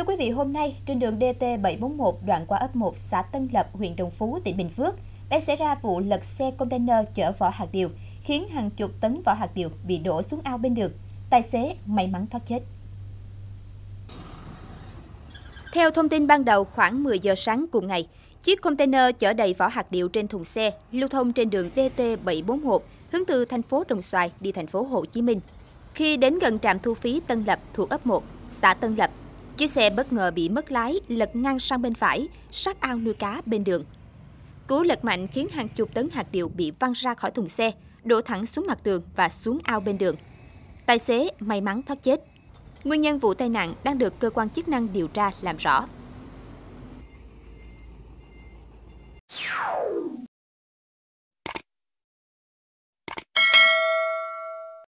Thưa quý vị, hôm nay trên đường DT741 đoạn qua ấp 1 xã Tân Lập, huyện Đồng Phú, tỉnh Bình Phước đã xảy ra vụ lật xe container chở vỏ hạt điều, khiến hàng chục tấn vỏ hạt điều bị đổ xuống ao bên đường. Tài xế may mắn thoát chết. Theo thông tin ban đầu, khoảng 10 giờ sáng cùng ngày, chiếc container chở đầy vỏ hạt điều trên thùng xe lưu thông trên đường DT741 hướng từ thành phố Đồng Xoài đi thành phố Hồ Chí Minh. Khi đến gần trạm thu phí Tân Lập thuộc ấp 1, xã Tân Lập, chiếc xe bất ngờ bị mất lái lật ngang sang bên phải, sát ao nuôi cá bên đường. Cú lật mạnh khiến hàng chục tấn hạt điều bị văng ra khỏi thùng xe, đổ thẳng xuống mặt đường và xuống ao bên đường. Tài xế may mắn thoát chết. Nguyên nhân vụ tai nạn đang được cơ quan chức năng điều tra làm rõ.